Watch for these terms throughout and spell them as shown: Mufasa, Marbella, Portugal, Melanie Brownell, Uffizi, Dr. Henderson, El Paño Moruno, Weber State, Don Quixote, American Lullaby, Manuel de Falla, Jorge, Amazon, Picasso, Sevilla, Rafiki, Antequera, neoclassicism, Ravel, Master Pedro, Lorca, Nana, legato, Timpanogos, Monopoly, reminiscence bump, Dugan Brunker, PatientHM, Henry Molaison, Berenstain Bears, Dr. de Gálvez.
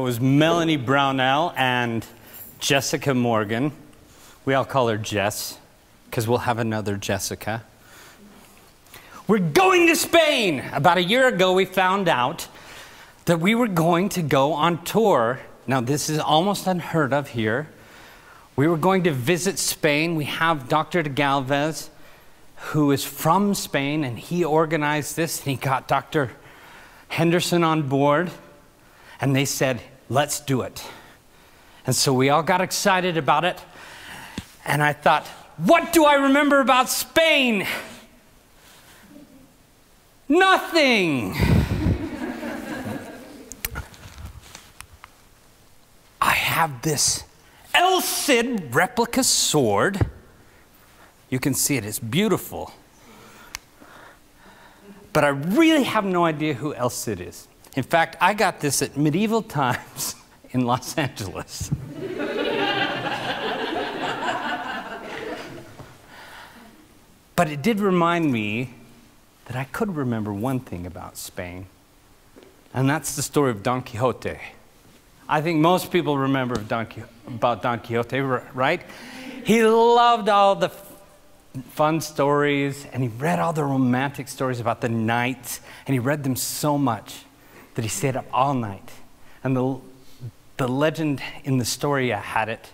That was Melanie Brownell and Jessica Morgan. We all call her Jess, because we'll have another Jessica. We're going to Spain! About a year ago, we found out that we were going to go on tour. Now, this is almost unheard of here. We were going to visit Spain. We have Dr. de Gálvez, who is from Spain, and he organized this, and he got Dr. Henderson on board, and they said, let's do it. And so we all got excited about it, and I thought, what do I remember about Spain? Nothing! I have this El Cid replica sword. You can see it, it's beautiful. But I really have no idea who El Cid is. In fact, I got this at Medieval Times in Los Angeles. But it did remind me that I could remember one thing about Spain, and that's the story of Don Quixote. I think most people remember about Don Quixote, right? He loved all the fun stories, and he read all the romantic stories about the knights, and he read them so much that he stayed up all night. And the legend in the story had it.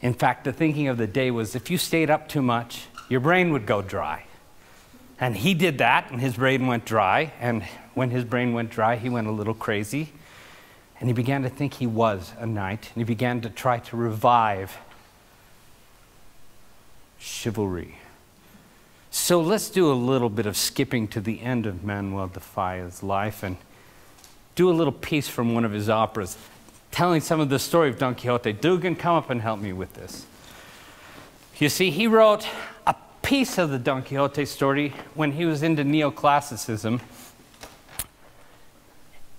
In fact, the thinking of the day was, if you stayed up too much, your brain would go dry. And he did that, and his brain went dry, and when his brain went dry, he went a little crazy. And he began to think he was a knight, and he began to try to revive chivalry. So let's do a little bit of skipping to the end of Manuel de Falla's life and do a little piece from one of his operas telling some of the story of Don Quixote. Dugan, come up and help me with this. You see, he wrote a piece of the Don Quixote story when he was into neoclassicism,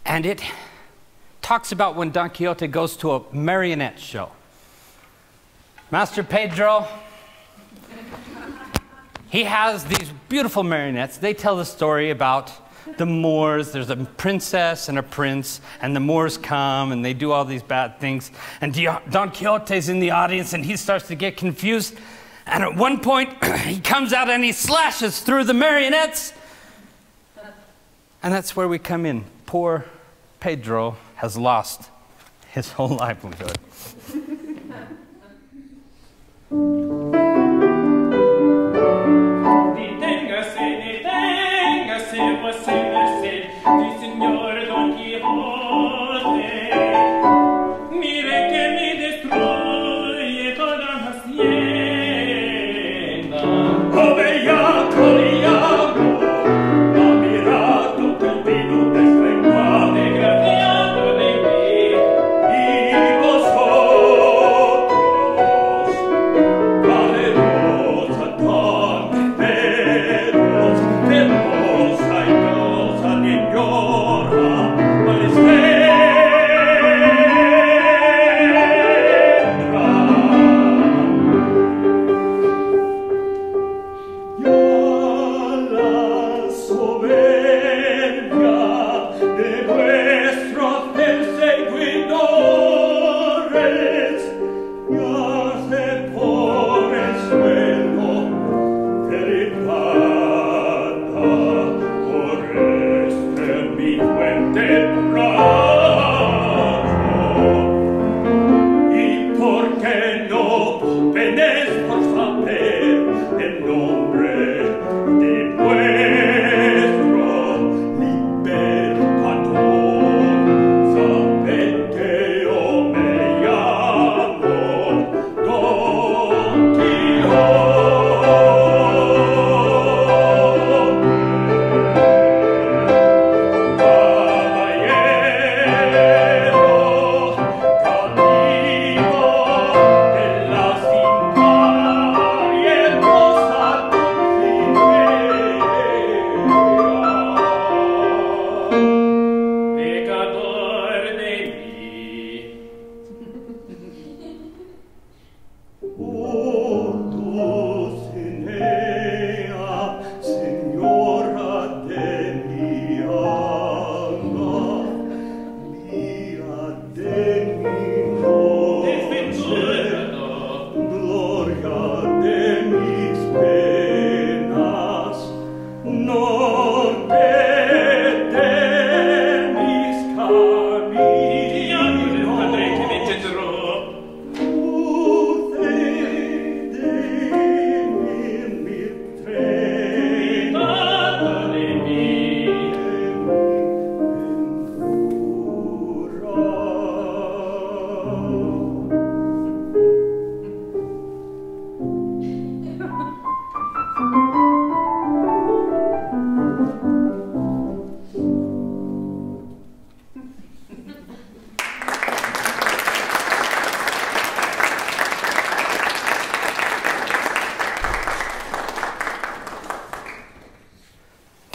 and it talks about when Don Quixote goes to a marionette show. Master Pedro, he has these beautiful marionettes. They tell the story about the Moors. There's a princess and a prince, and the Moors come, and they do all these bad things. And Don Quixote's in the audience, and he starts to get confused. And at one point, he comes out and he slashes through the marionettes. And that's where we come in. Poor Pedro has lost his whole livelihood.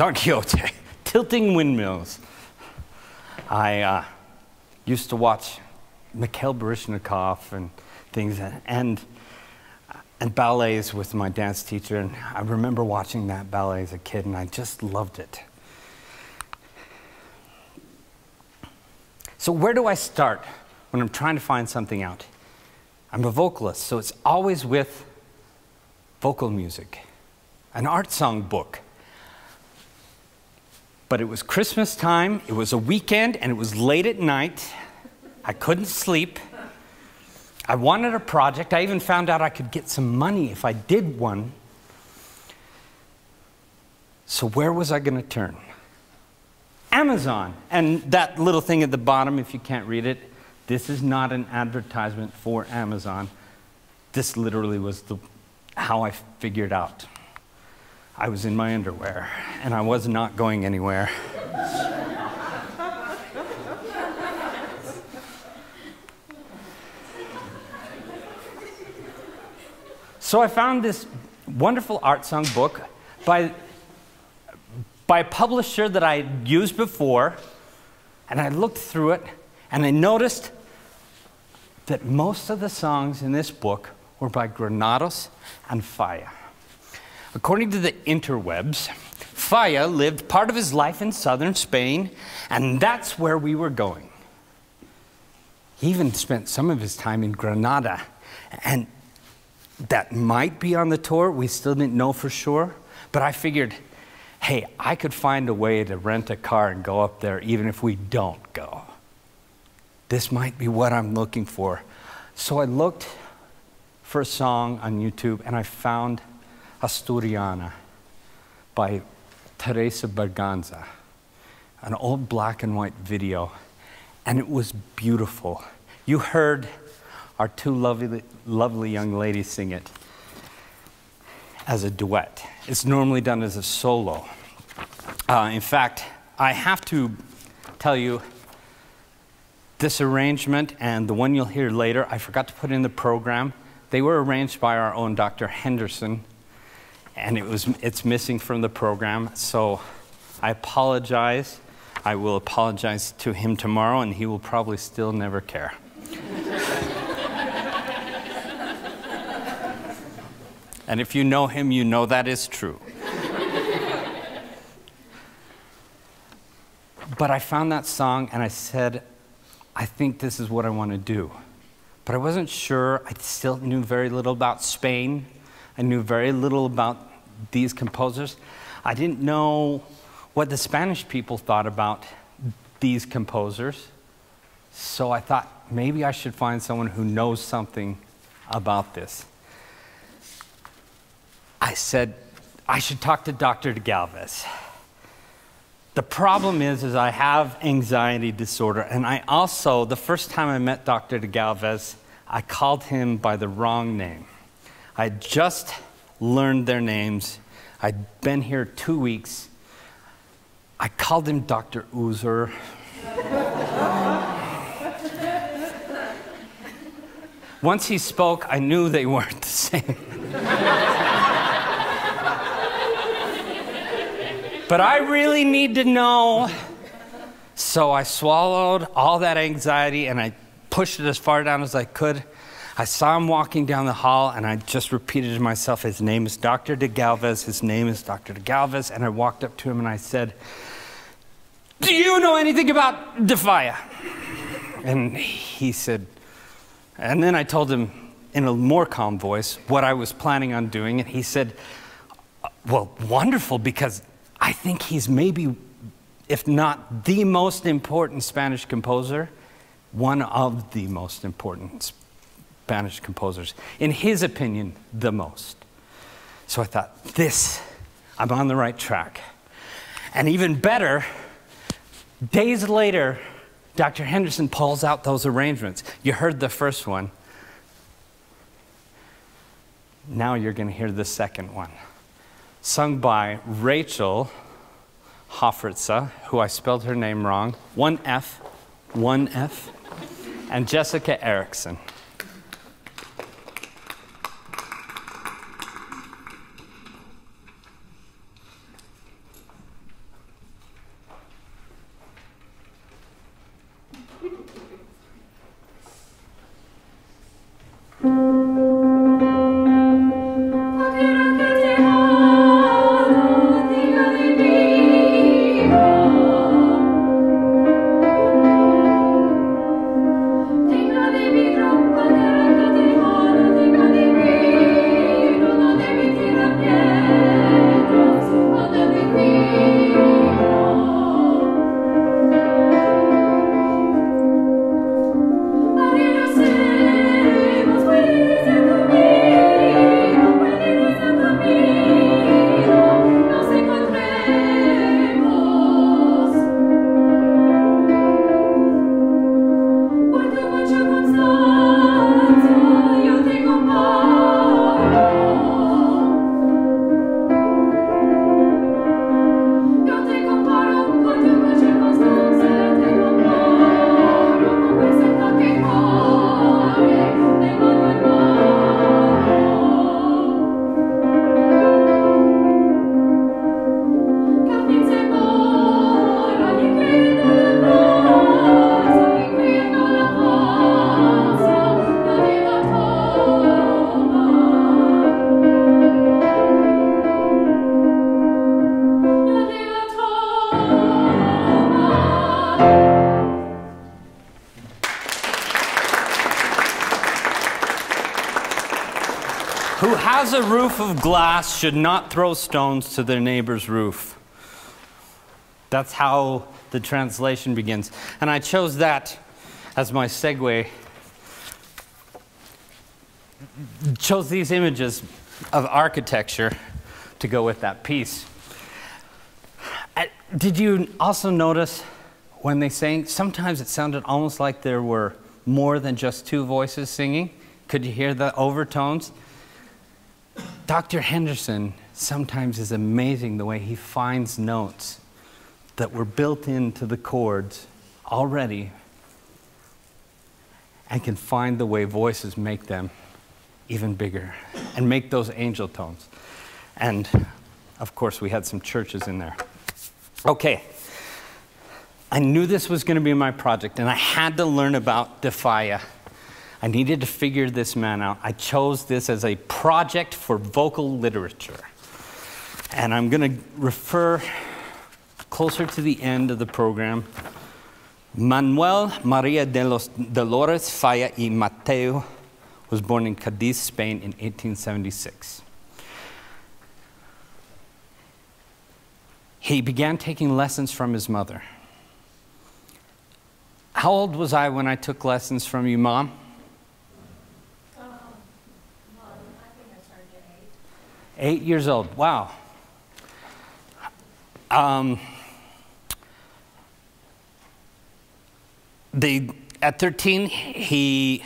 Don Quixote, tilting windmills. I used to watch Mikhail Baryshnikov and things and ballets with my dance teacher, and I remember watching that ballet as a kid, and I just loved it. So where do I start when I'm trying to find something out? I'm a vocalist, so it's always with vocal music, an art song book. But it was Christmas time, it was a weekend, and it was late at night. I couldn't sleep. I wanted a project. I even found out I could get some money if I did one. So where was I going to turn? Amazon. And that little thing at the bottom, if you can't read it, this is not an advertisement for Amazon. This literally was how I figured out. I was in my underwear, and I was not going anywhere. So I found this wonderful art song book by a publisher that I had used before, and I looked through it, and I noticed that most of the songs in this book were by Granados and Falla. According to the interwebs, Falla lived part of his life in southern Spain, and that's where we were going. He even spent some of his time in Granada, and that might be on the tour. We still didn't know for sure, but I figured, hey, I could find a way to rent a car and go up there even if we don't go. This might be what I'm looking for. So I looked for a song on YouTube, and I found Asturiana by Teresa Berganza, an old black and white video, and it was beautiful. You heard our two lovely young ladies sing it as a duet. It's normally done as a solo. In fact, I have to tell you, this arrangement and the one you'll hear later, I forgot to put in the program. They were arranged by our own Dr. Henderson, and it's missing from the program, so I apologize. I will apologize to him tomorrow, and he will probably still never care. And if you know him, you know that is true. But I found that song, and I said, I think this is what I want to do. But I wasn't sure. I still knew very little about Spain. I knew very little about these composers. I didn't know what the Spanish people thought about these composers. So I thought, maybe I should find someone who knows something about this. I said, I should talk to Dr. de Gálvez. The problem is I have anxiety disorder, and I also, the first time I met Dr. de Gálvez, I called him by the wrong name. I just learned their names. I'd been here 2 weeks. I called him Dr. Uzer. Once he spoke, I knew they weren't the same. But I really need to know. So I swallowed all that anxiety, and I pushed it as far down as I could. I saw him walking down the hall, and I just repeated to myself, his name is Dr. de Gálvez, his name is Dr. de Gálvez. And I walked up to him, and I said, do you know anything about de Falla? And he said, and then I told him in a more calm voice what I was planning on doing. And he said, well, wonderful, because I think he's maybe, if not the most important Spanish composer, one of the most important Spanish composers. In his opinion, the most. So I thought, I'm on the right track. And even better, days later, Dr. Henderson pulls out those arrangements. You heard the first one. Now you're going to hear the second one, sung by Rachel Hofferitza, who I spelled her name wrong, one F, and Jessica Erickson. As a roof of glass should not throw stones to their neighbor's roof. That's how the translation begins. And I chose that as my segue. Chose these images of architecture to go with that piece. Did you also notice when they sang, sometimes it sounded almost like there were more than just two voices singing? Could you hear the overtones? Dr. Henderson sometimes is amazing the way he finds notes that were built into the chords already and can find the way voices make them even bigger and make those angel tones. And of course we had some churches in there. Okay, I knew this was going to be my project and I had to learn about Defaya. I needed to figure this man out. I chose this as a project for vocal literature. And I'm going to refer closer to the end of the program. Manuel Maria de los Dolores Falla y Mateo was born in Cadiz, Spain in 1876. He began taking lessons from his mother. How old was I when I took lessons from you, Mom? Eight years old, wow. At 13, he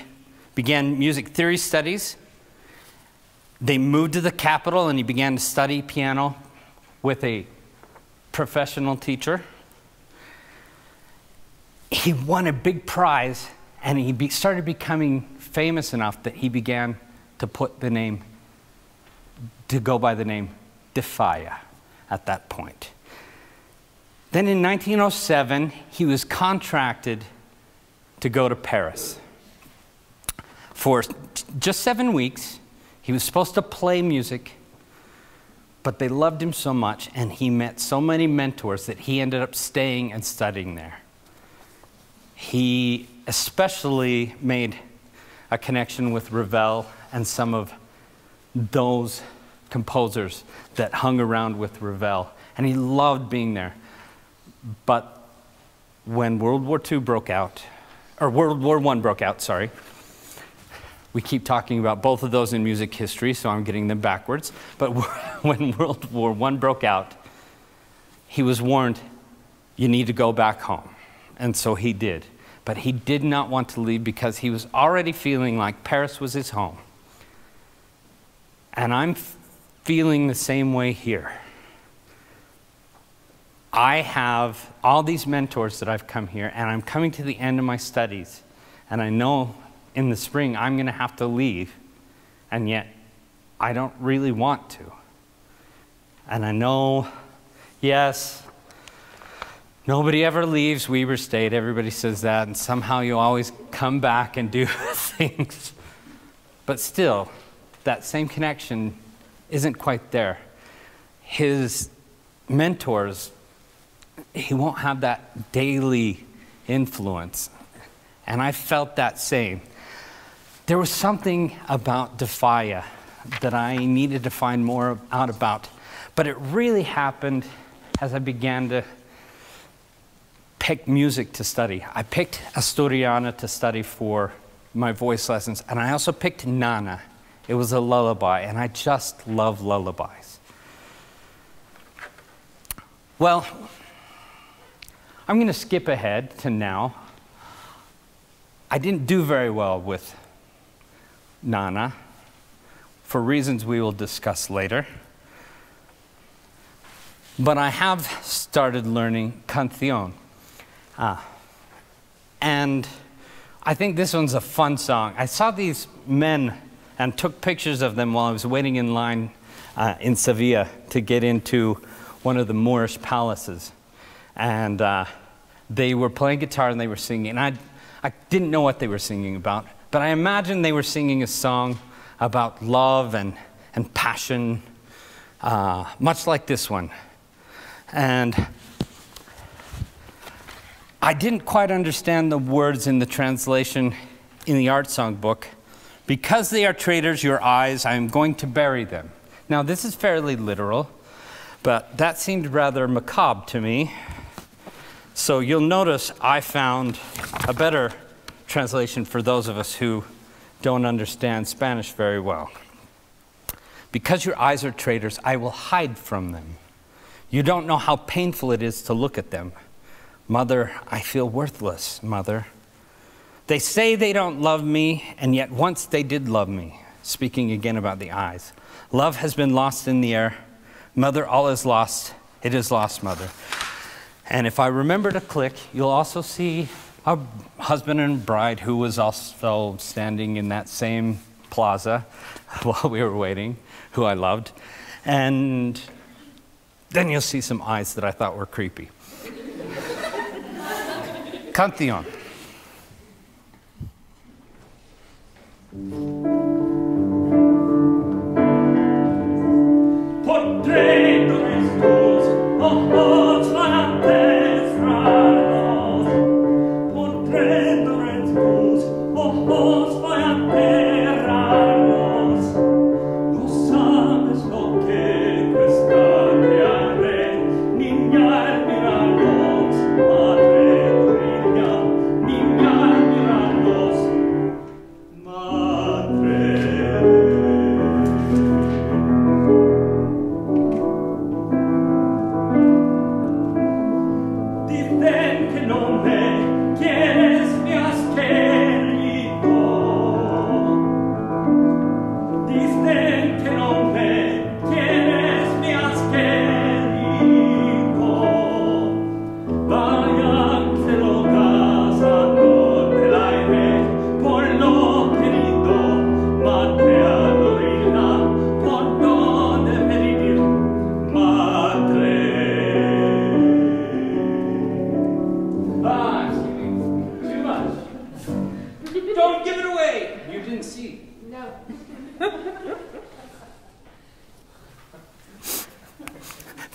began music theory studies. They moved to the capital and he began to study piano with a professional teacher. He won a big prize and he started becoming famous enough that he began to put the name to go by the name Defaya at that point. Then in 1907, he was contracted to go to Paris. For just 7 weeks, he was supposed to play music, but they loved him so much and he met so many mentors that he ended up staying and studying there. He especially made a connection with Ravel and some of those composers that hung around with Ravel, and he loved being there. But when World War I broke out, sorry. We keep talking about both of those in music history, so I'm getting them backwards. But when World War I broke out, he was warned, you need to go back home. And so he did. But he did not want to leave because he was already feeling like Paris was his home. And I'm feeling the same way here. I have all these mentors that I've come here and I'm coming to the end of my studies and I know in the spring I'm going to have to leave and yet I don't really want to. And I know, yes, nobody ever leaves Weber State, everybody says that and somehow you always come back and do things. But still, that same connection isn't quite there. His mentors, he won't have that daily influence. And I felt that same. There was something about Defia that I needed to find more out about. But it really happened as I began to pick music to study. I picked Asturiana to study for my voice lessons, and I also picked Nana. It was a lullaby, and I just love lullabies. Well, I'm going to skip ahead to now. I didn't do very well with Nana, for reasons we will discuss later. But I have started learning canción. And I think this one's a fun song. I saw these men and took pictures of them while I was waiting in line in Sevilla to get into one of the Moorish palaces. And they were playing guitar and they were singing. And I didn't know what they were singing about, but I imagined they were singing a song about love and passion, much like this one. And I didn't quite understand the words in the translation in the art song book. Because they are traitors, your eyes, I am going to bury them. Now, this is fairly literal, but that seemed rather macabre to me. So you'll notice I found a better translation for those of us who don't understand Spanish very well. Because your eyes are traitors, I will hide from them. You don't know how painful it is to look at them. Mother, I feel worthless, mother. They say they don't love me, and yet once they did love me. Speaking again about the eyes. Love has been lost in the air. Mother, all is lost. It is lost, mother. And if I remember to click, you'll also see a husband and bride who was also standing in that same plaza while we were waiting, who I loved. And then you'll see some eyes that I thought were creepy. Canción. Portrait of his goals, a heart that's right. Portrait of his goals, a heart.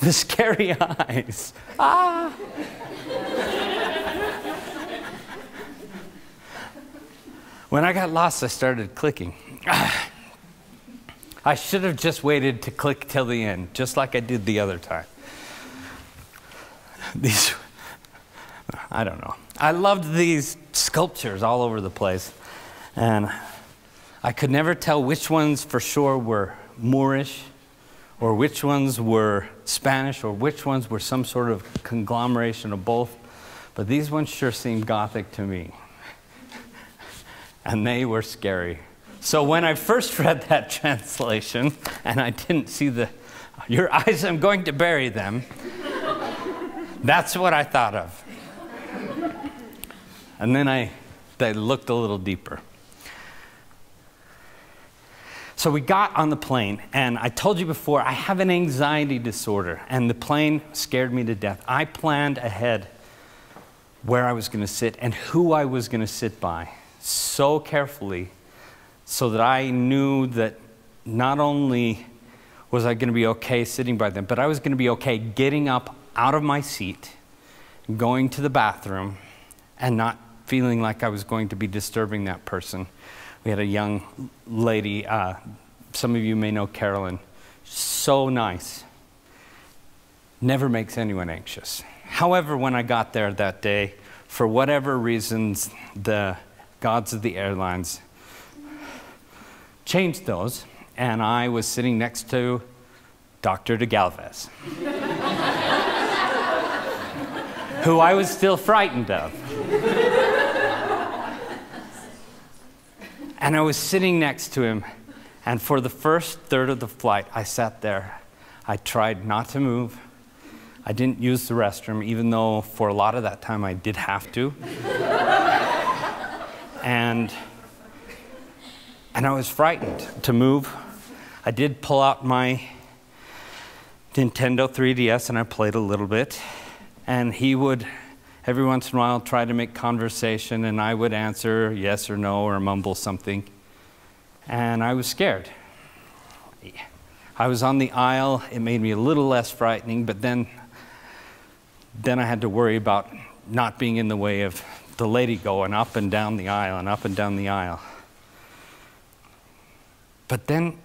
The scary eyes. Ah! When I got lost, I started clicking. I should have just waited to click till the end, just like I did the other time. These, I don't know. I loved these sculptures all over the place. And I could never tell which ones for sure were Moorish, or which ones were Spanish, or which ones were some sort of conglomeration of both. But these ones sure seemed Gothic to me. And they were scary. So when I first read that translation, and I didn't see the, your eyes, I'm going to bury them, that's what I thought of. And then I looked a little deeper. So we got on the plane, and I told you before, I have an anxiety disorder, and the plane scared me to death. I planned ahead where I was going to sit and who I was going to sit by so carefully so that I knew that not only was I going to be okay sitting by them, but I was going to be okay getting up out of my seat, going to the bathroom, and not feeling like I was going to be disturbing that person. We had a young lady, some of you may know Carolyn, so nice, never makes anyone anxious. However, when I got there that day, for whatever reasons, the gods of the airlines changed those, and I was sitting next to Dr. de Gálvez, who I was still frightened of. And I was sitting next to him, and for the first third of the flight, I sat there. I tried not to move. I didn't use the restroom, even though for a lot of that time I did have to. And I was frightened to move. I did pull out my Nintendo 3DS, and I played a little bit. And he would, every once in a while, try to make conversation, and I would answer yes or no or mumble something. And I was scared. I was on the aisle. It made me a little less frightening, but then I had to worry about not being in the way of the lady going up and down the aisle and up and down the aisle. But then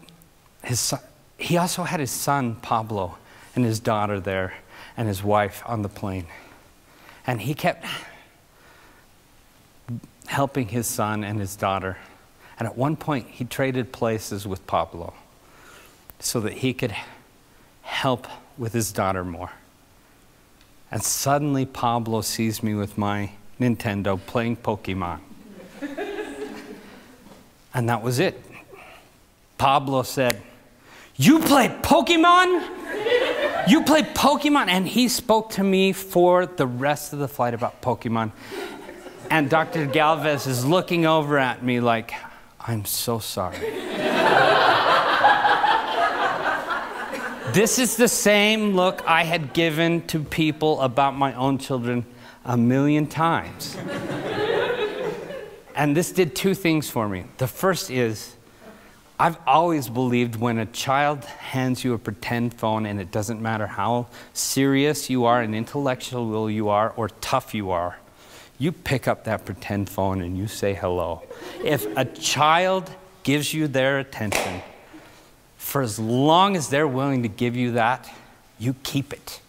his son, he also had his son, Pablo, and his daughter there, and his wife on the plane. And he kept helping his son and his daughter. And at one point, he traded places with Pablo so that he could help with his daughter more. And suddenly, Pablo sees me with my Nintendo playing Pokemon. And that was it. Pablo said, "You play Pokemon?" You play Pokemon? And he spoke to me for the rest of the flight about Pokemon. And Dr. de Gálvez is looking over at me like, I'm so sorry. This is the same look I had given to people about my own children 1,000,000 times. And this did two things for me. The first is, I've always believed when a child hands you a pretend phone, and it doesn't matter how serious you are and intellectual you are or tough you are, you pick up that pretend phone and you say hello. If a child gives you their attention, for as long as they're willing to give you that, you keep it.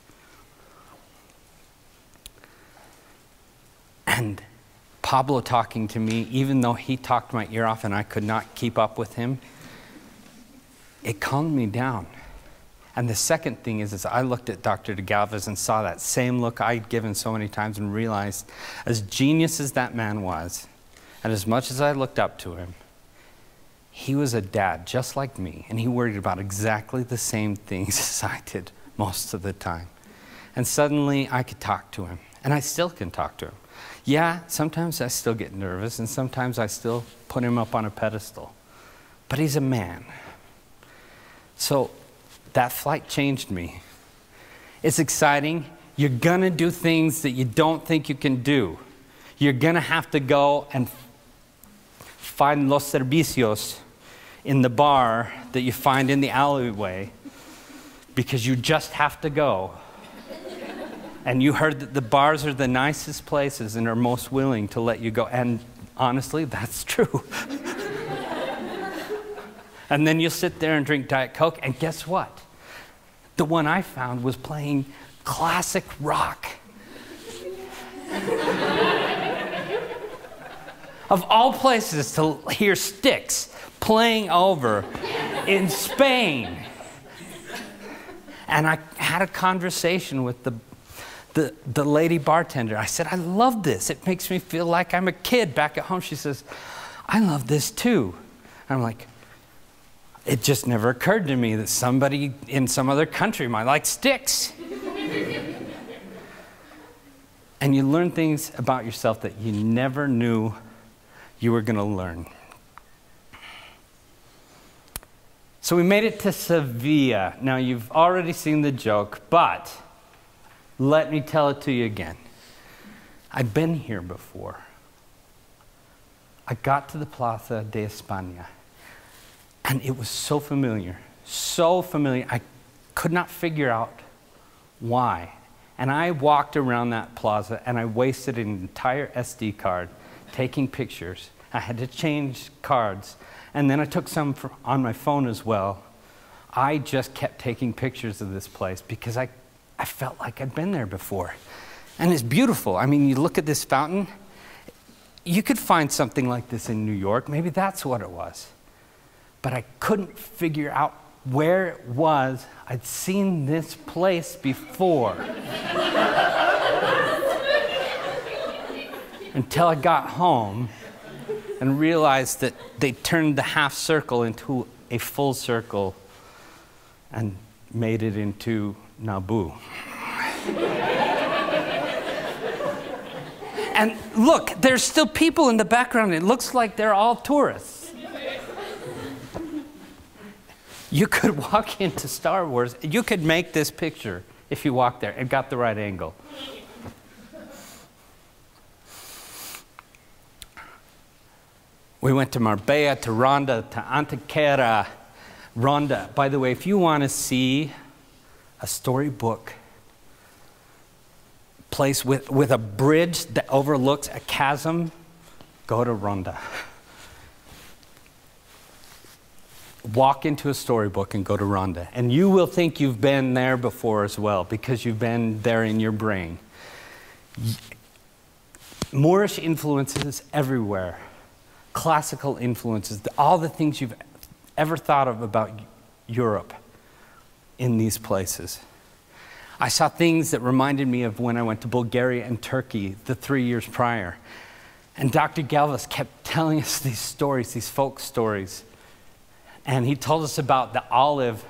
And Pablo talking to me, even though he talked my ear off and I could not keep up with him, it calmed me down. And the second thing is I looked at Dr. de Gálvez and saw that same look I'd given so many times and realized, as genius as that man was, and as much as I looked up to him, he was a dad just like me, and he worried about exactly the same things as I did most of the time. And suddenly I could talk to him, and I still can talk to him. Yeah, sometimes I still get nervous, and sometimes I still put him up on a pedestal. But he's a man. So that flight changed me. It's exciting. You're going to do things that you don't think you can do. You're going to have to go and find los servicios in the bar that you find in the alleyway, because you just have to go. And you heard that the bars are the nicest places and are most willing to let you go. And honestly, that's true. And then you'll sit there and drink Diet Coke. And guess what? The one I found was playing classic rock. Of all places to hear Styx playing over in Spain. And I had a conversation with the lady bartender. I said, I love this. It makes me feel like I'm a kid back at home. She says, I love this too. I'm like, it just never occurred to me that somebody in some other country might like Styx. And you learn things about yourself that you never knew you were going to learn. So we made it to Sevilla. Now, you've already seen the joke, but let me tell it to you again. I've been here before. I got to the Plaza de España, And it was so familiar, so familiar. I could not figure out why. And I walked around that plaza and I wasted an entire SD card taking pictures. I had to change cards. And then I took some on my phone as well. I just kept taking pictures of this place because I felt like I'd been there before. And it's beautiful. I mean, you look at this fountain, you could find something like this in New York. Maybe that's what it was. But I couldn't figure out where it was. I'd seen this place before. Until I got home and realized that they turned the half circle into a full circle and made it into Naboo. And look, there's still people in the background. It looks like they're all tourists. You could walk into Star Wars. You could make this picture if you walked there and got the right angle. We went to Marbella, to Ronda, to Antequera. Ronda, by the way, if you want to see a storybook place with a bridge that overlooks a chasm, go to Ronda. Walk into a storybook and go to Ronda. And you will think you've been there before as well, because you've been there in your brain. Moorish influences everywhere. Classical influences, all the things you've ever thought of about Europe in these places. I saw things that reminded me of when I went to Bulgaria and Turkey the 3 years prior. And Dr. Gálvez kept telling us these stories, these folk stories. And he told us about the olive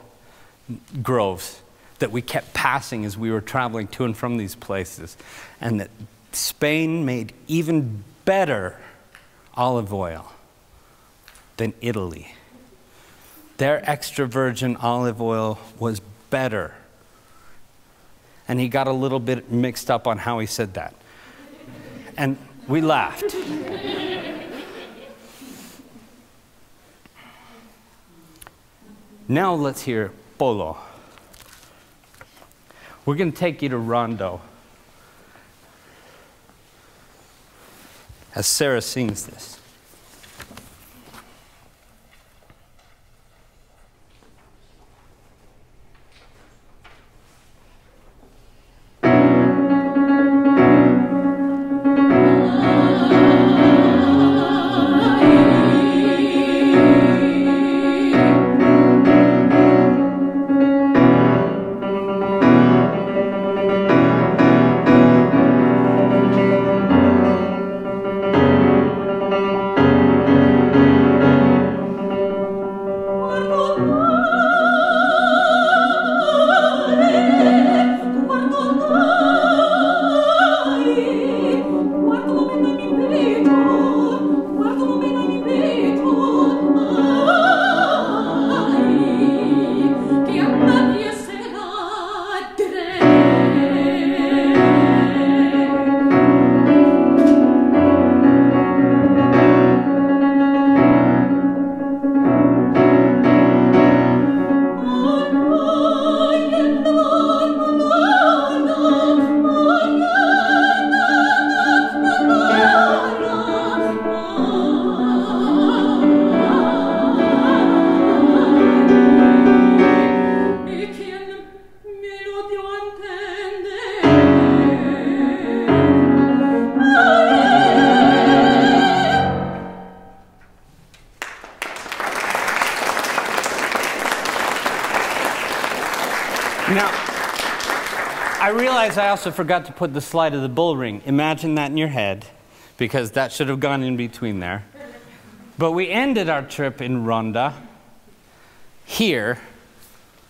groves that we kept passing as we were traveling to and from these places. And that Spain made even better olive oil than Italy. Their extra virgin olive oil was better. And he got a little bit mixed up on how he said that. And we laughed. Now let's hear Polo. We're going to take you to Rondo as Sarah sings this. I also forgot to put the slide of the bull ring. Imagine that in your head, because that should have gone in between there. But we ended our trip in Ronda, here,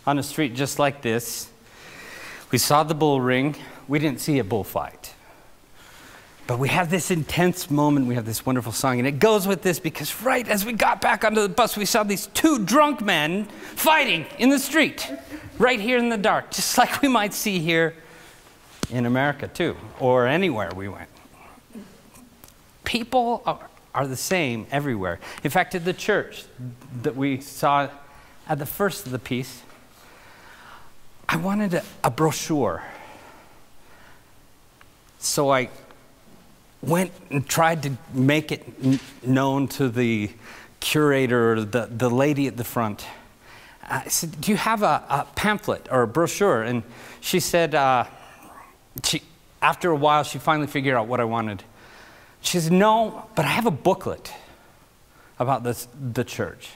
on a street just like this. We saw the bull ring. We didn't see a bullfight. But we have this intense moment. We have this wonderful song, and it goes with this, because right as we got back onto the bus, we saw these two drunk men fighting in the street, right here in the dark, just like we might see here in America, too, or anywhere we went. People are, are the same everywhere. In fact, at the church that we saw at the first of the piece, I wanted a brochure. So I went and tried to make it known to the curator, or the lady at the front. I said, do you have a pamphlet or a brochure? And she said, after a while, she finally figured out what I wanted. She said, no, but I have a booklet about the church.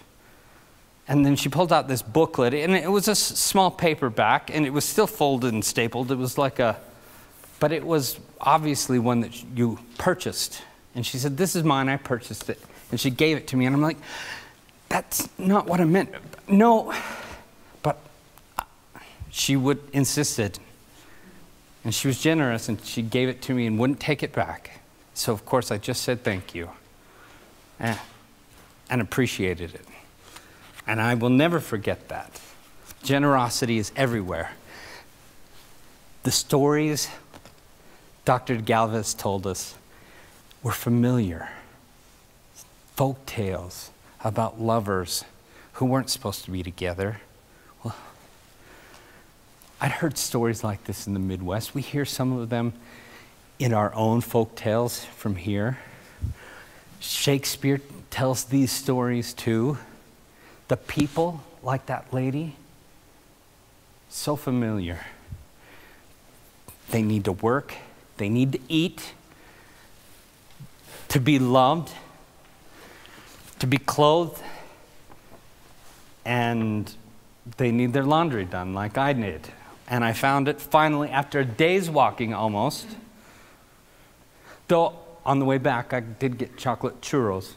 And then she pulled out this booklet, and it was a small paperback, and it was still folded and stapled. It was like a, but it was obviously one that you purchased. And she said, this is mine, I purchased it. And she gave it to me, and I'm like, that's not what I meant. No, but she would insisted. And she was generous, and she gave it to me and wouldn't take it back. So, of course, I just said thank you and appreciated it. And I will never forget that. Generosity is everywhere. The stories Dr. de Gálvez told us were familiar. Folk tales about lovers who weren't supposed to be together. Well, I'd heard stories like this in the Midwest. We hear some of them in our own folk tales from here. Shakespeare tells these stories too. The people, like that lady, so familiar. They need to work, they need to eat, to be loved, to be clothed, and they need their laundry done like I did. And I found it finally after a day's walking almost. Though on the way back I did get chocolate churros.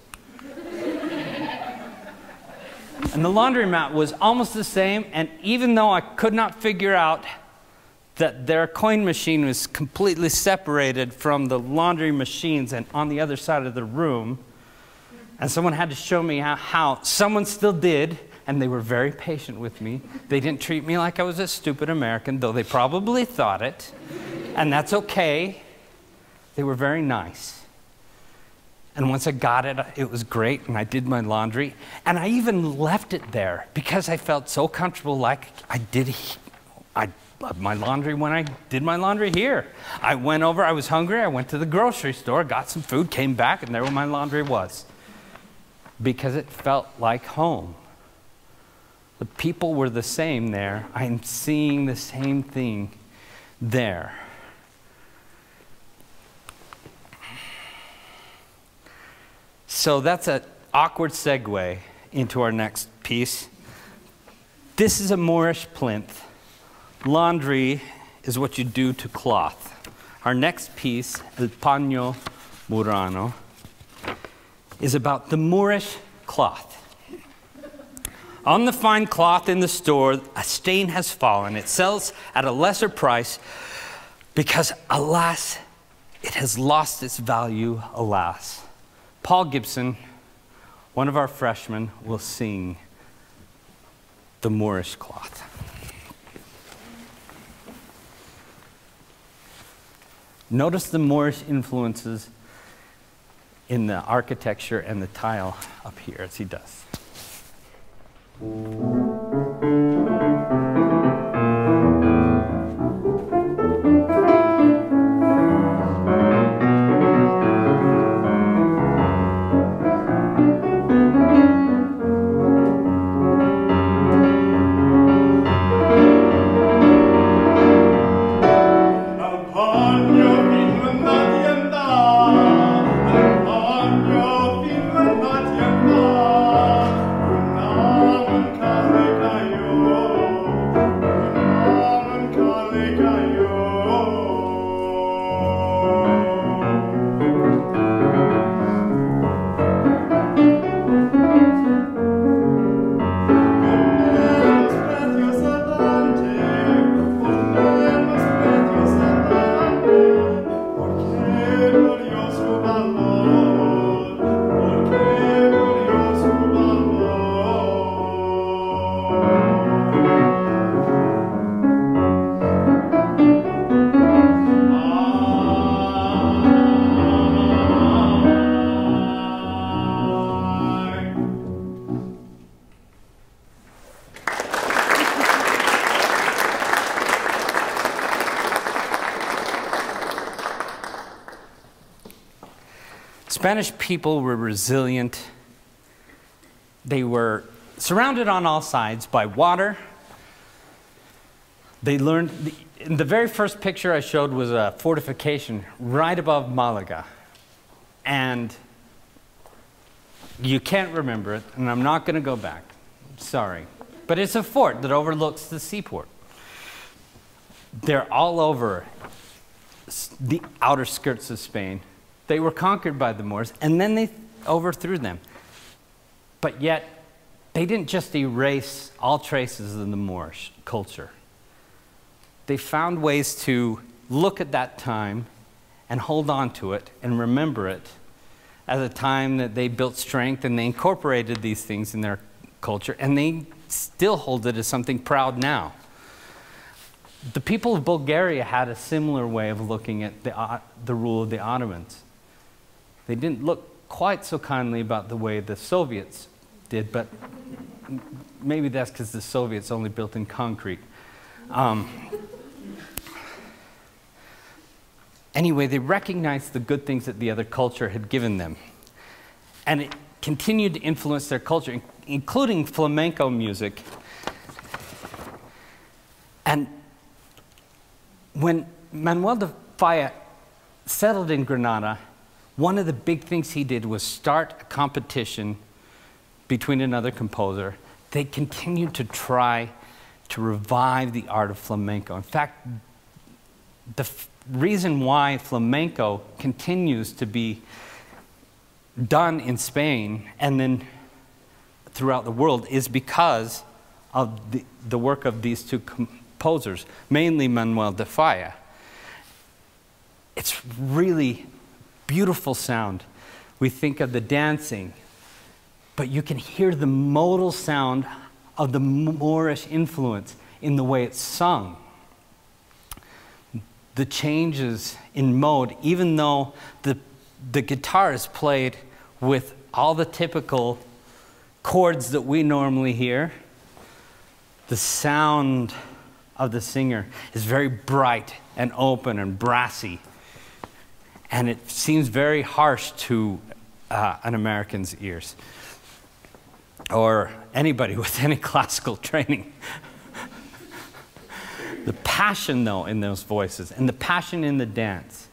And the laundromat was almost the same, and even though I could not figure out that their coin machine was completely separated from the laundry machines and on the other side of the room, and someone had to show me how someone still did, and they were very patient with me. They didn't treat me like I was a stupid American, though they probably thought it, and that's okay. They were very nice. And once I got it, it was great, and I did my laundry, and I even left it there because I felt so comfortable, like I loved my laundry when I did my laundry here. I went over, I was hungry, I went to the grocery store, got some food, came back, and there where my laundry was. Because it felt like home. The people were the same there. I'm seeing the same thing there. So that's an awkward segue into our next piece. This is a Moorish plinth. Laundry is what you do to cloth. Our next piece, El Paño Murano, is about the Moorish cloth. On the fine cloth in the store, a stain has fallen. It sells at a lesser price because, alas, it has lost its value, alas. Paul Gibson, one of our freshmen, will sing the Moorish cloth. Notice the Moorish influences in the architecture and the tile up here as he does. Spanish people were resilient. They were surrounded on all sides by water. They learned, the very first picture I showed was a fortification right above Malaga. And you can't remember it, and I'm not going to go back. Sorry. But it's a fort that overlooks the seaport. They're all over the outer skirts of Spain. They were conquered by the Moors, and then they overthrew them. But yet, they didn't just erase all traces of the Moorish culture. They found ways to look at that time and hold on to it and remember it as a time that they built strength, and they incorporated these things in their culture, and they still hold it as something proud now. The people of Bulgaria had a similar way of looking at the rule of the Ottomans. They didn't look quite so kindly about the way the Soviets did, but maybe that's because the Soviets only built in concrete. Anyway, they recognized the good things that the other culture had given them. And it continued to influence their culture, including flamenco music. And when Manuel de Falla settled in Granada, one of the big things he did was start a competition between another composer. They continued to try to revive the art of flamenco. In fact, the reason why flamenco continues to be done in Spain and then throughout the world is because of the work of these two composers, mainly Manuel de Falla. It's really beautiful sound. We think of the dancing, but you can hear the modal sound of the Moorish influence in the way it's sung. The changes in mode, even though the guitar is played with all the typical chords that we normally hear, the sound of the singer is very bright and open and brassy, and it seems very harsh to an American's ears, or anybody with any classical training. The passion, though, in those voices, and the passion in the dance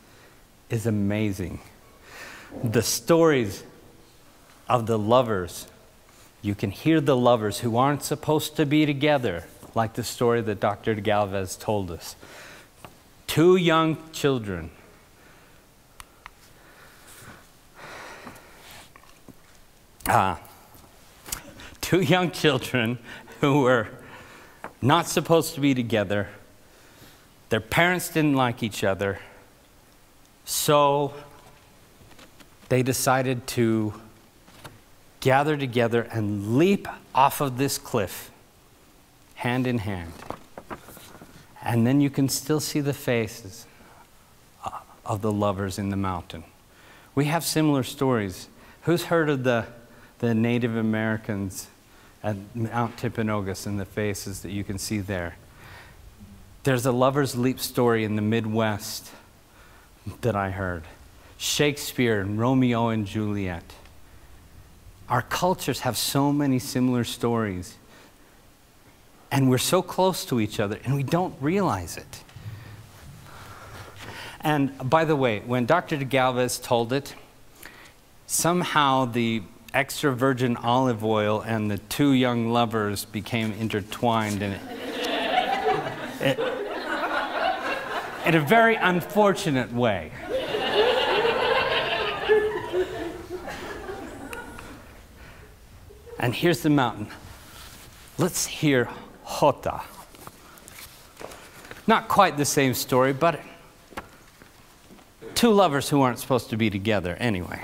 is amazing. The stories of the lovers, you can hear the lovers who aren't supposed to be together, like the story that Dr. de Gálvez told us. Two young children. Two young children who were not supposed to be together. Their parents didn't like each other, so they decided to gather together and leap off of this cliff, hand in hand. And then you can still see the faces of the lovers in the mountain. We have similar stories. Who's heard of the Native Americans at Mount Timpanogos and the faces that you can see there? There's a lover's leap story in the Midwest that I heard. Shakespeare and Romeo and Juliet. Our cultures have so many similar stories, and we're so close to each other, and we don't realize it. And by the way, when Dr. de Gálvez told it, somehow the extra virgin olive oil and the two young lovers became intertwined in it. In a very unfortunate way. And here's the mountain. Let's hear Jota. Not quite the same story, but two lovers who aren't supposed to be together anyway.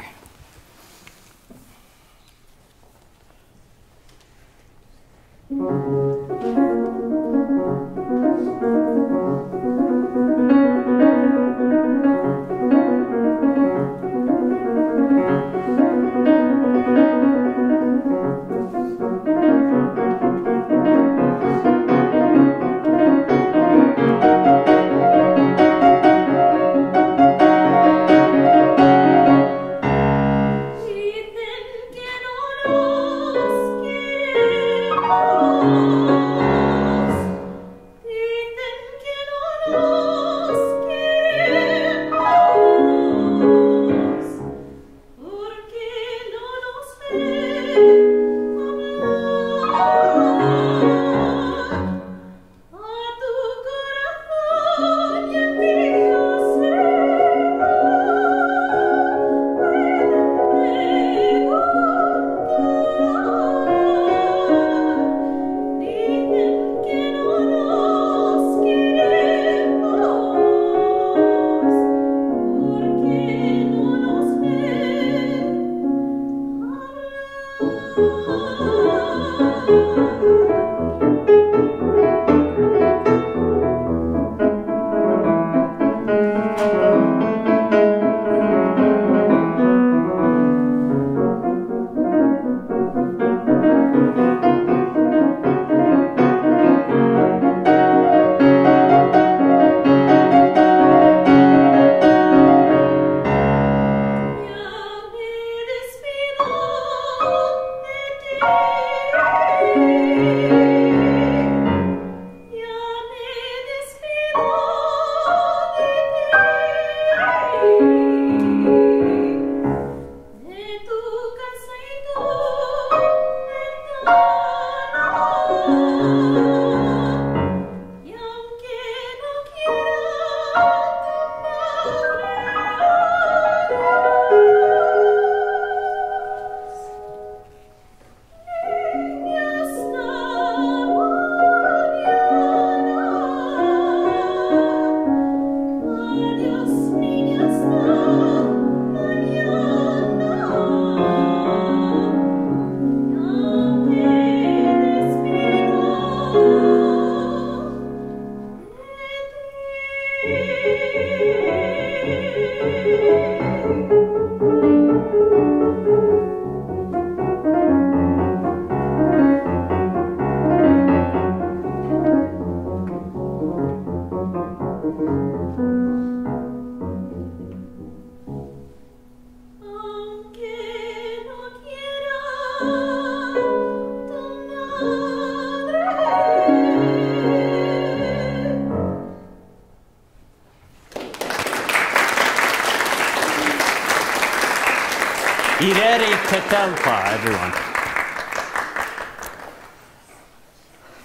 Ireri Petelpa, everyone.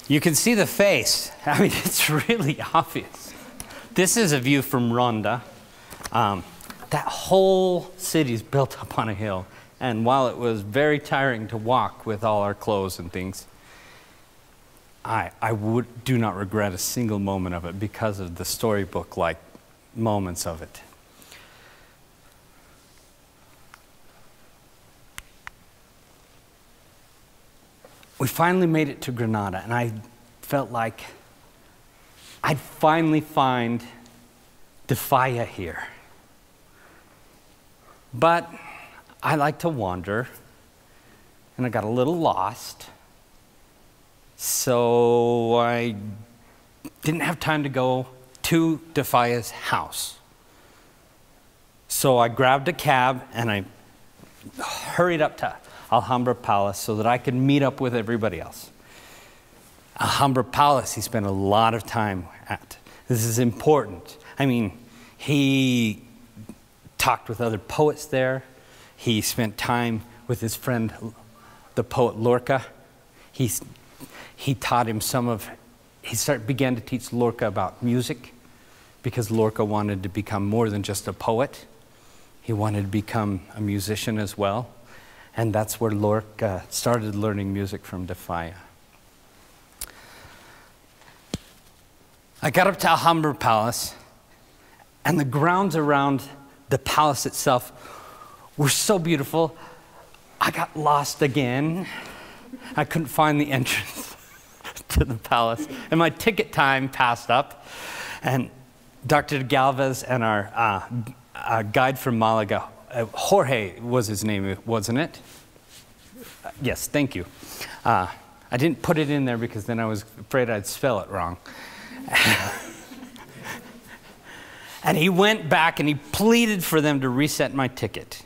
You can see the face. I mean, it's really obvious. This is a view from Ronda. That whole city is built up on a hill. And while it was very tiring to walk with all our clothes and things, I do not regret a single moment of it because of the storybook-like moments of it. We finally made it to Granada, and I felt like I'd finally find Defaya here. But I like to wander, and I got a little lost. So I didn't have time to go to Defaya's house. So I grabbed a cab and I hurried up to Alhambra Palace so that I could meet up with everybody else. Alhambra Palace, he spent a lot of time at. This is important. I mean, he talked with other poets there. He spent time with his friend, the poet Lorca. He taught him some of, he began to teach Lorca about music because Lorca wanted to become more than just a poet. He wanted to become a musician as well. And that's where Lorca started learning music from Defaya. I got up to Alhambra Palace, and the grounds around the palace itself were so beautiful, I got lost again. I couldn't find the entrance to the palace, and my ticket time passed up, and Dr. de Gálvez and our guide from Malaga, Jorge was his name, wasn't it? Yes, thank you. I didn't put it in there because then I was afraid I'd spell it wrong. And he went back and he pleaded for them to reset my ticket.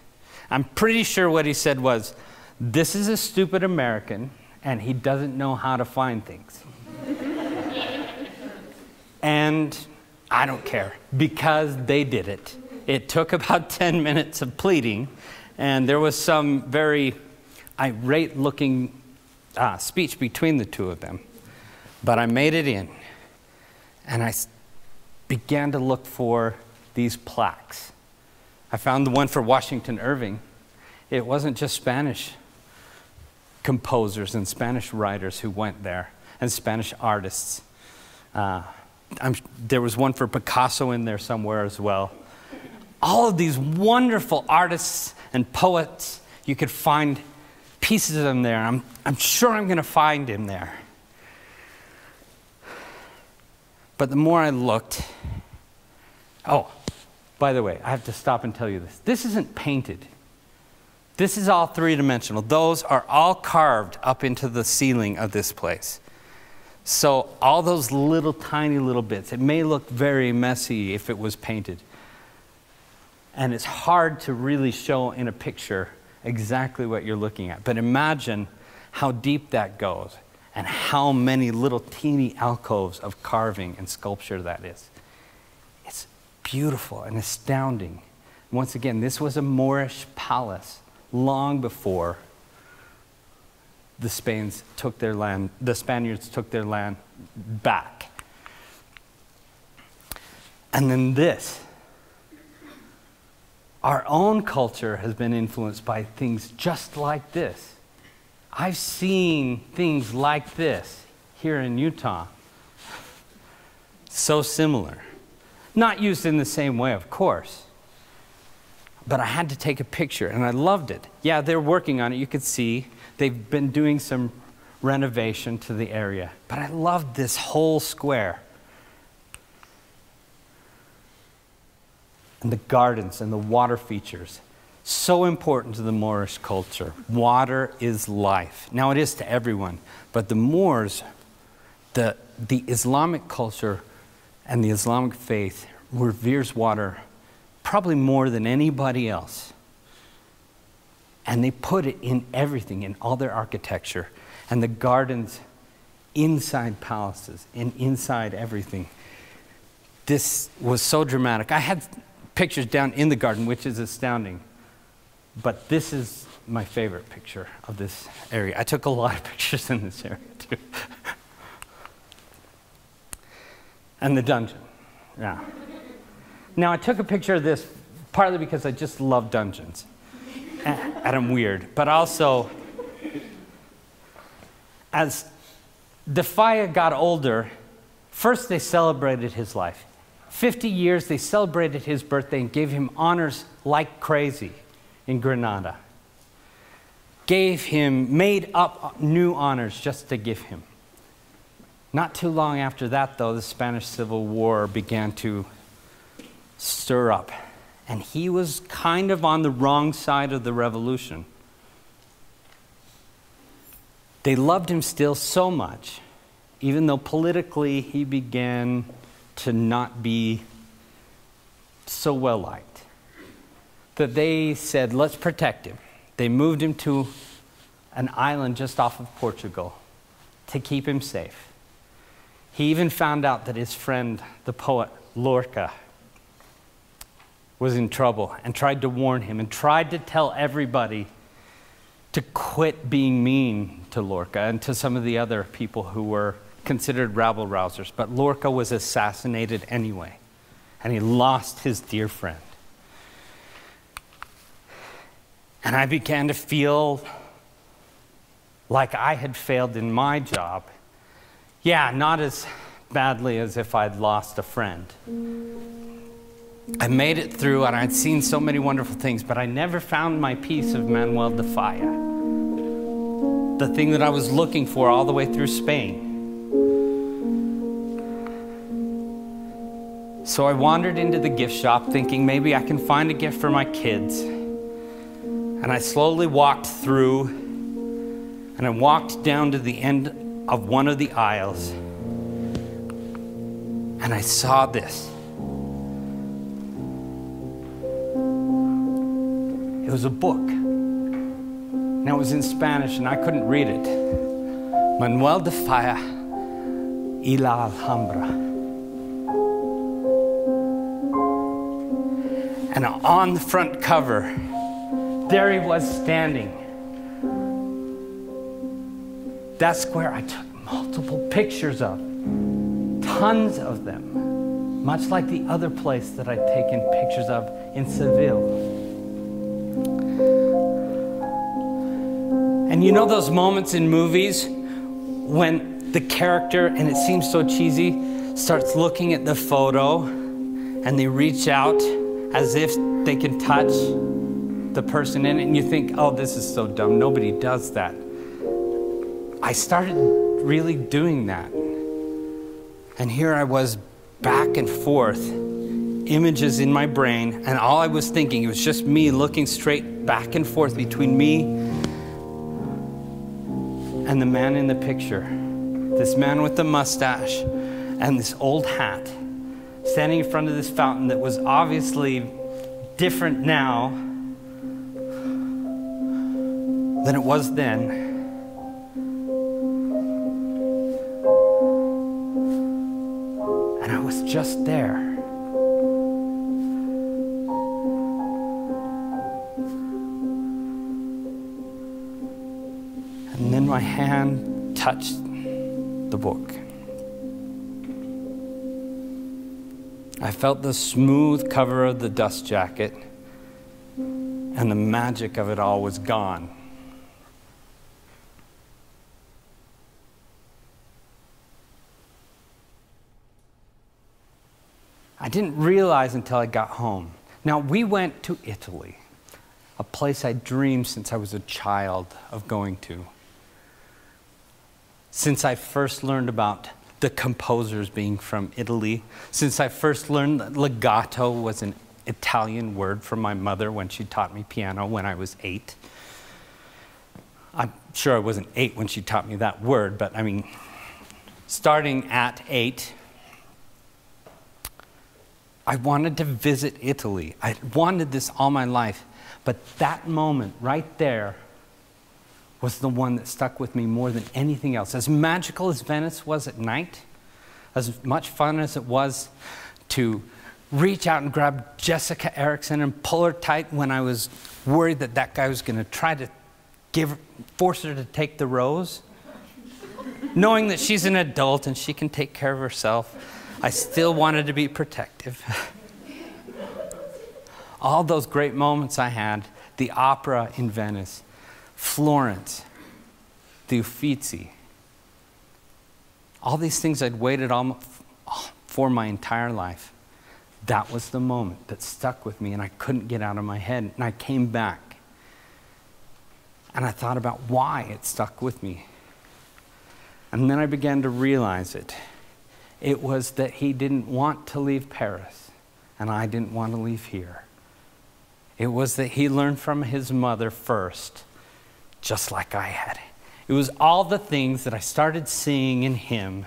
I'm pretty sure what he said was, "This is a stupid American, and he doesn't know how to find things." And I don't care, because they did it. It took about 10 minutes of pleading, and there was some very irate-looking speech between the two of them. But I made it in, and I began to look for these plaques. I found the one for Washington Irving. It wasn't just Spanish composers and Spanish writers who went there, and Spanish artists. There was one for Picasso in there somewhere as well. All of these wonderful artists and poets, you could find pieces of them there. I'm sure I'm going to find him there. But the more I looked, oh, by the way, I have to stop and tell you this. This isn't painted. This is all three-dimensional. Those are all carved up into the ceiling of this place. So all those little tiny little bits, it may look very messy if it was painted. And it's hard to really show in a picture exactly what you're looking at. But imagine how deep that goes and how many little teeny alcoves of carving and sculpture that is. It's beautiful and astounding. Once again, this was a Moorish palace, long before the Spaniards took their land back. And then this. Our own culture has been influenced by things just like this. I've seen things like this here in Utah. So similar. Not used in the same way, of course. But I had to take a picture, and I loved it. Yeah, they're working on it. You could see they've been doing some renovation to the area. But I loved this whole square. And the gardens and the water features. So important to the Moorish culture. Water is life. Now, it is to everyone. But the Moors, the Islamic culture and the Islamic faith reveres water probably more than anybody else. And they put it in everything, in all their architecture, and the gardens inside palaces, and inside everything. This was so dramatic. I had pictures down in the garden, which is astounding. But this is my favorite picture of this area. I took a lot of pictures in this area too. And the dungeon, yeah. Now I took a picture of this partly because I just love dungeons. And I'm weird, but also as Defiah got older, first they celebrated his life. 50 years, they celebrated his birthday and gave him honors like crazy in Granada. Made up new honors just to give him. Not too long after that, though, the Spanish Civil War began to stir up. And he was kind of on the wrong side of the revolution. They loved him still so much, even though politically he began to not be so well liked, that they said, let's protect him. They moved him to an island just off of Portugal to keep him safe. He even found out that his friend, the poet Lorca, was in trouble and tried to warn him and tried to tell everybody to quit being mean to Lorca and to some of the other people who were considered rabble-rousers. But Lorca was assassinated anyway, and he lost his dear friend. And I began to feel like I had failed in my job. Yeah, not as badly as if I'd lost a friend. I made it through and I'd seen so many wonderful things, but I never found my piece of Manuel Defiah, the thing that I was looking for all the way through Spain. So I wandered into the gift shop thinking maybe I can find a gift for my kids. And I slowly walked through and I walked down to the end of one of the aisles and I saw this. It was a book. Now it was in Spanish and I couldn't read it. Manuel Defiah y la Alhambra. And on the front cover, there he was standing. That square I took multiple pictures of, tons of them, much like the other place that I'd taken pictures of in Seville. And you know those moments in movies when the character, and it seems so cheesy, starts looking at the photo and they reach out as if they can touch the person in it and you think, oh, this is so dumb, nobody does that. I started really doing that. And here I was back and forth, images in my brain, and all I was thinking, it was just me looking straight back and forth between me and the man in the picture, this man with the mustache and this old hat, standing in front of this fountain that was obviously different now than it was then. And I was just there. And then my hand touched the book. I felt the smooth cover of the dust jacket, and the magic of it all was gone. I didn't realize until I got home. Now, we went to Italy, a place I dreamed since I was a child of going to. Since I first learned about the composers being from Italy, since I first learned that legato was an Italian word from my mother when she taught me piano when I was 8. I'm sure I wasn't 8 when she taught me that word, but I mean, starting at 8, I wanted to visit Italy. I wanted this all my life, but that moment right there was the one that stuck with me more than anything else. As magical as Venice was at night, as much fun as it was to reach out and grab Jessica Erickson and pull her tight when I was worried that that guy was going to try to force her to take the rose. Knowing that she's an adult and she can take care of herself, I still wanted to be protective. All those great moments I had, the opera in Venice, Florence, the Uffizi, all these things I'd waited for my entire life. That was the moment that stuck with me and I couldn't get out of my head. And I came back and I thought about why it stuck with me. And then I began to realize it. It was that he didn't want to leave Paris and I didn't want to leave here. It was that he learned from his mother first, just like I had. It was all the things that I started seeing in him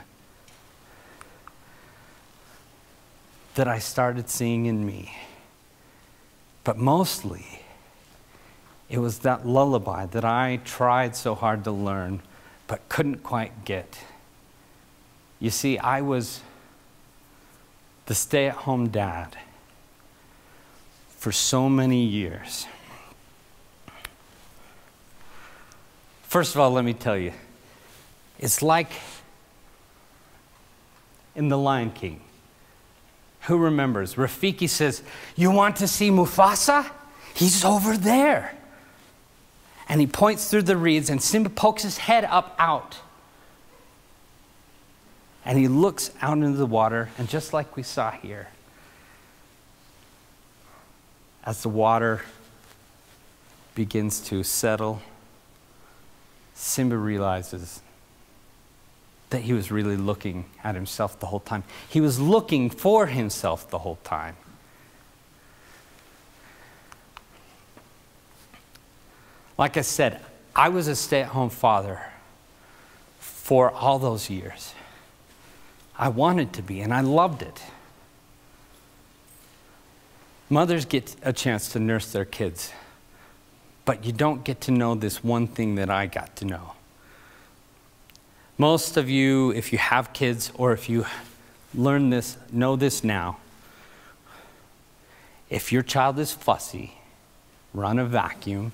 that I started seeing in me. But mostly, it was that lullaby that I tried so hard to learn, but couldn't quite get. You see, I was the stay-at-home dad for so many years. First of all, let me tell you, it's like in The Lion King. Who remembers? Rafiki says, "You want to see Mufasa? He's over there." And he points through the reeds and Simba pokes his head up out. And he looks out into the water, and just like we saw here, as the water begins to settle, Simba realizes that he was really looking at himself the whole time. He was looking for himself the whole time. Like I said, I was a stay-at-home father for all those years. I wanted to be, and I loved it. Mothers get a chance to nurse their kids, but you don't get to know this one thing that I got to know. Most of you, if you have kids or if you learn this, know this now. If your child is fussy, run a vacuum.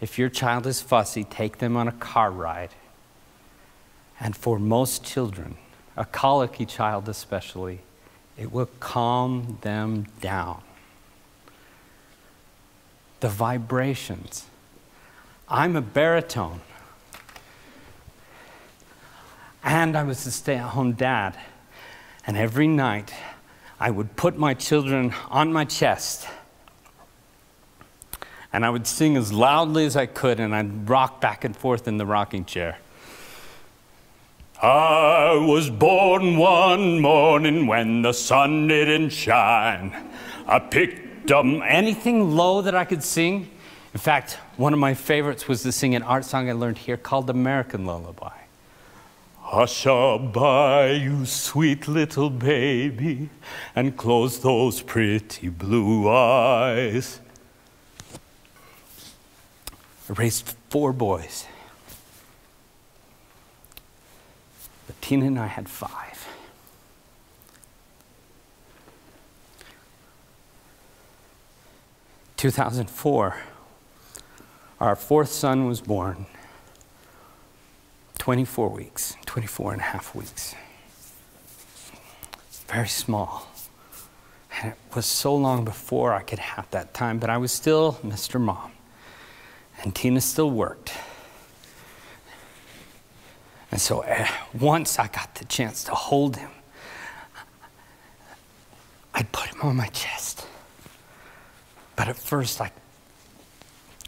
If your child is fussy, take them on a car ride. And for most children, a colicky child especially, it will calm them down. The vibrations. I'm a baritone. And I was a stay-at-home dad. And every night, I would put my children on my chest. And I would sing as loudly as I could, and I'd rock back and forth in the rocking chair. I was born one morning when the sun didn't shine. I picked up anything low that I could sing. In fact, one of my favorites was to sing an art song I learned here called American Lullaby. Hush up by you sweet little baby, and close those pretty blue eyes. I raised 4 boys. But Tina and I had 5. In 2004, our 4th son was born. 24 and a half weeks. Very small. And it was so long before I could have that time, but I was still Mr. Mom. And Tina still worked. And so once I got the chance to hold him, I'd put him on my chest. But at first, I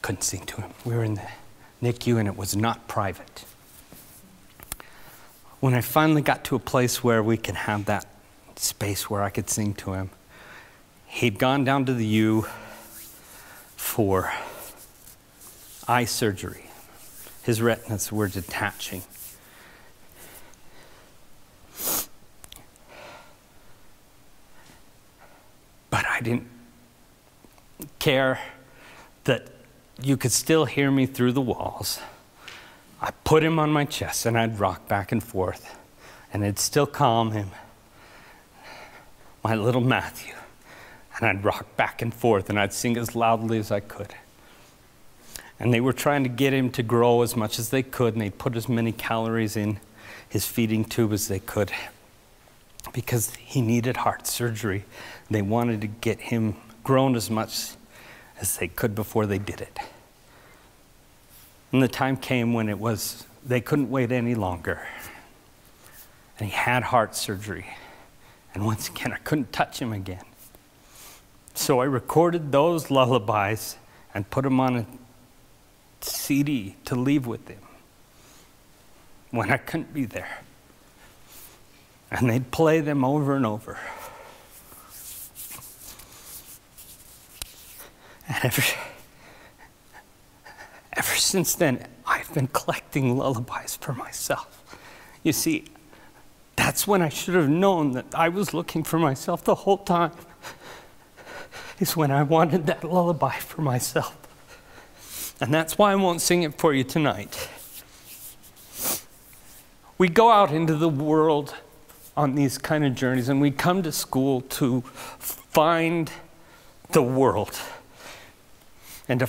couldn't sing to him. We were in the NICU, and it was not private. When I finally got to a place where we could have that space where I could sing to him, he'd gone down to the U for eye surgery. His retinas were detaching. But I didn't care that you could still hear me through the walls. I put him on my chest, and I'd rock back and forth, and it'd still calm him. my little Matthew, and I'd rock back and forth, and I'd sing as loudly as I could. And they were trying to get him to grow as much as they could, and they'd put as many calories in his feeding tube as they could, because he needed heart surgery. They wanted to get him grown as much as they could before they did it. And the time came when it was, they couldn't wait any longer. And he had heart surgery. And once again, I couldn't touch him again. So I recorded those lullabies and put them on a CD to leave with him when I couldn't be there. And they'd play them over and over. And ever since then, I've been collecting lullabies for myself. You see, that's when I should have known that I was looking for myself the whole time. It's when I wanted that lullaby for myself. And that's why I won't sing it for you tonight. We go out into the world on these kind of journeys, and we come to school to find the world. And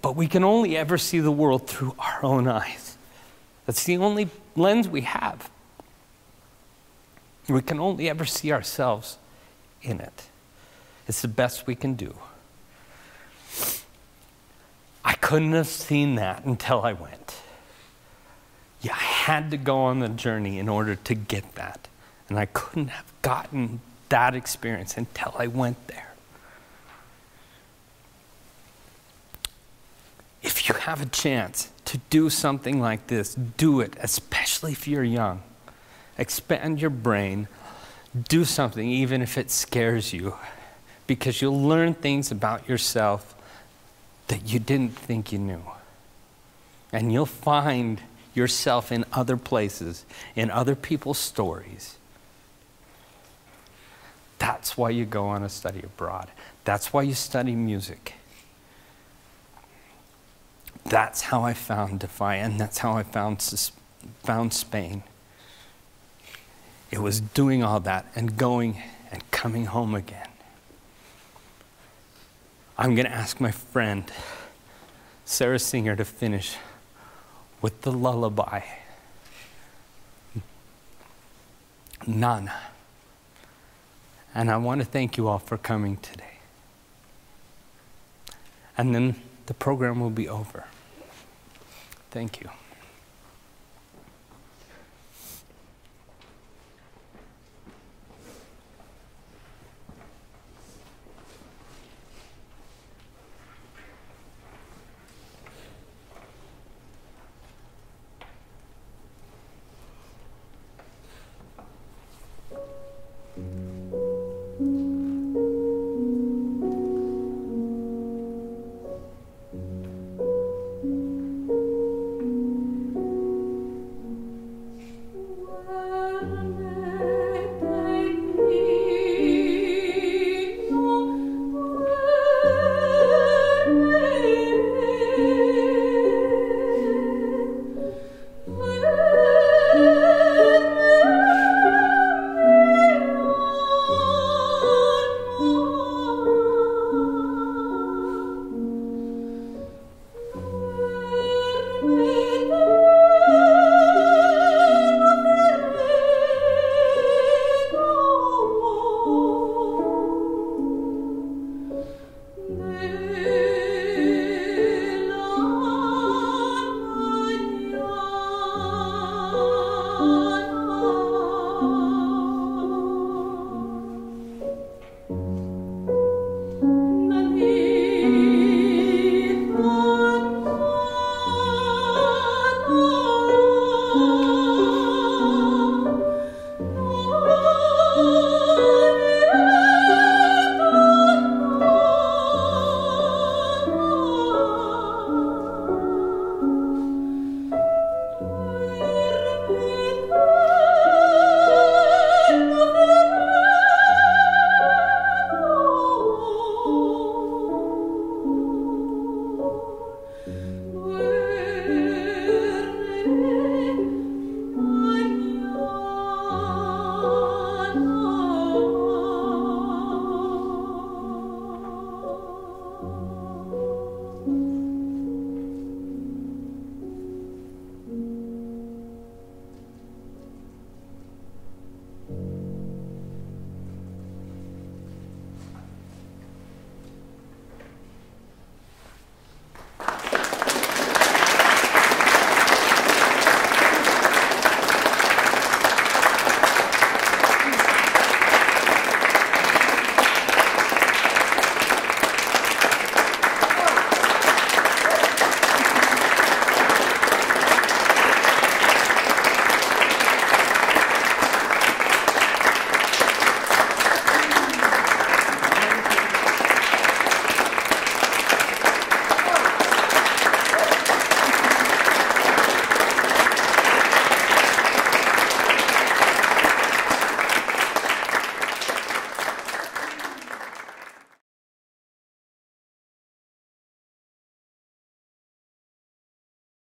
but we can only ever see the world through our own eyes. That's the only lens we have. We can only ever see ourselves in it. It's the best we can do. I couldn't have seen that until I went. Yeah, I had to go on the journey in order to get that. And I couldn't have gotten that experience until I went there. If you have a chance to do something like this, do it, especially if you're young. Expand your brain, do something even if it scares you, because you'll learn things about yourself that you didn't think you knew. And you'll find yourself in other places, in other people's stories. That's why you go on a study abroad. That's why you study music. That's how I found Defy, and that's how I found Spain. It was doing all that and going and coming home again. I'm going to ask my friend, Sarah Singer, to finish with the lullaby. Nana. And I want to thank you all for coming today. And then the program will be over. Thank you.